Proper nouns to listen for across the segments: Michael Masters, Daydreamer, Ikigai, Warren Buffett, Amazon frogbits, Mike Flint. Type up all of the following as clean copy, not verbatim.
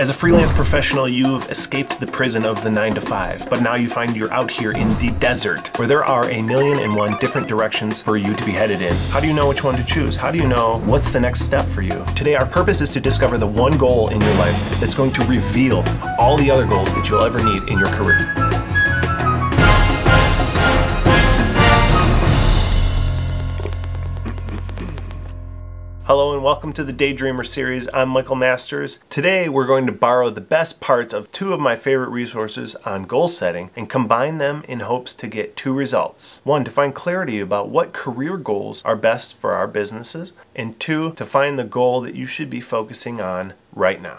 As a freelance professional, you've escaped the prison of the 9-to-5, but now you find you're out here in the desert, where there are 1,000,001 different directions for you to be headed in. How do you know which one to choose? How do you know what's the next step for you? Today, our purpose is to discover the one goal in your life that's going to reveal all the other goals that you'll ever need in your career. Hello and welcome to the Daydreamer series. I'm Michael Masters. Today we're going to borrow the best parts of two of my favorite resources on goal setting and combine them in hopes to get two results. One, to find clarity about what career goals are best for our businesses, and two, to find the goal that you should be focusing on right now.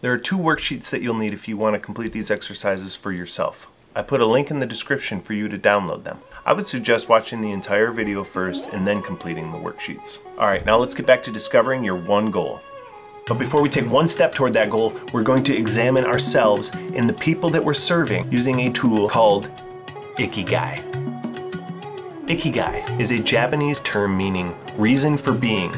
There are two worksheets that you'll need if you want to complete these exercises for yourself. I put a link in the description for you to download them. I would suggest watching the entire video first and then completing the worksheets. All right, now let's get back to discovering your one goal. But before we take one step toward that goal, we're going to examine ourselves and the people that we're serving using a tool called Ikigai. Ikigai is a Japanese term meaning reason for being.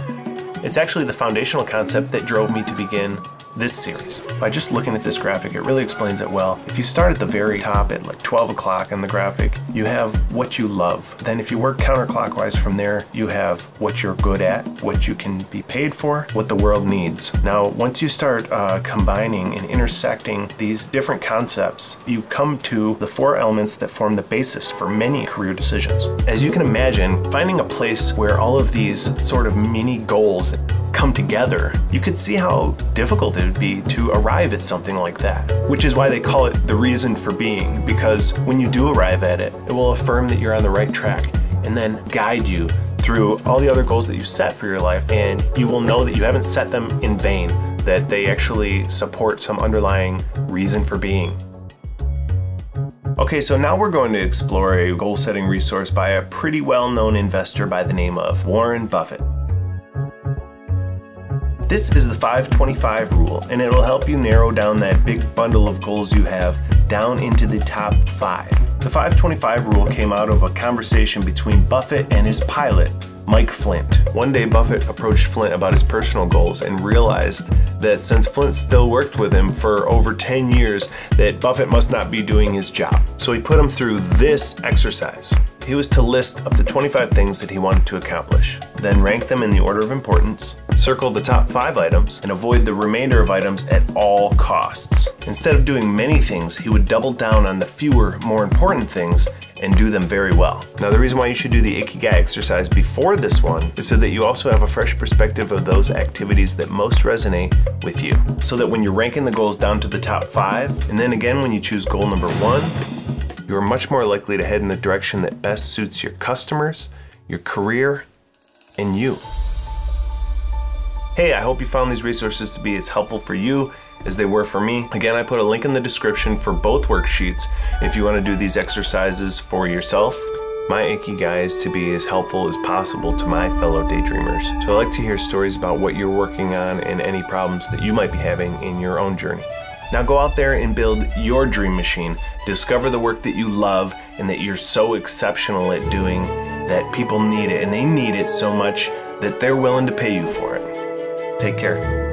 It's actually the foundational concept that drove me to begin this series. By just looking at this graphic, it really explains it well. If you start at the very top at like 12 o'clock on the graphic, you have what you love. Then if you work counterclockwise from there, you have what you're good at, what you can be paid for, what the world needs. Now, once you start combining and intersecting these different concepts, you come to the four elements that form the basis for many career decisions. As you can imagine, finding a place where all of these sort of mini goals come together, you could see how difficult it would be to arrive at something like that, which is why they call it the reason for being, because when you do arrive at it, it will affirm that you're on the right track and then guide you through all the other goals that you've set for your life, and you will know that you haven't set them in vain, that they actually support some underlying reason for being. Okay, so now we're going to explore a goal-setting resource by a pretty well-known investor by the name of Warren Buffett. This is the 5-25 rule, and it'll help you narrow down that big bundle of goals you have down into the top 5. The 5-25 rule came out of a conversation between Buffett and his pilot, Mike Flint. One day, Buffett approached Flint about his personal goals and realized that since Flint still worked with him for over 10 years, that Buffett must not be doing his job. So he put him through this exercise. He was to list up to 25 things that he wanted to accomplish, then rank them in the order of importance, circle the top 5 items, and avoid the remainder of items at all costs. Instead of doing many things, he would double down on the fewer, more important things and do them very well. Now, the reason why you should do the Ikigai exercise before this one is so that you also have a fresh perspective of those activities that most resonate with you, so that when you're ranking the goals down to the top 5, and then again when you choose goal number 1, you're much more likely to head in the direction that best suits your customers, your career, and you. Hey, I hope you found these resources to be as helpful for you as they were for me. Again, I put a link in the description for both worksheets if you want to do these exercises for yourself. My Ikigai is to be as helpful as possible to my fellow daydreamers. So I'd like to hear stories about what you're working on and any problems that you might be having in your own journey. Now go out there and build your dream machine. Discover the work that you love and that you're so exceptional at doing that people need it, and they need it so much that they're willing to pay you for it. Take care.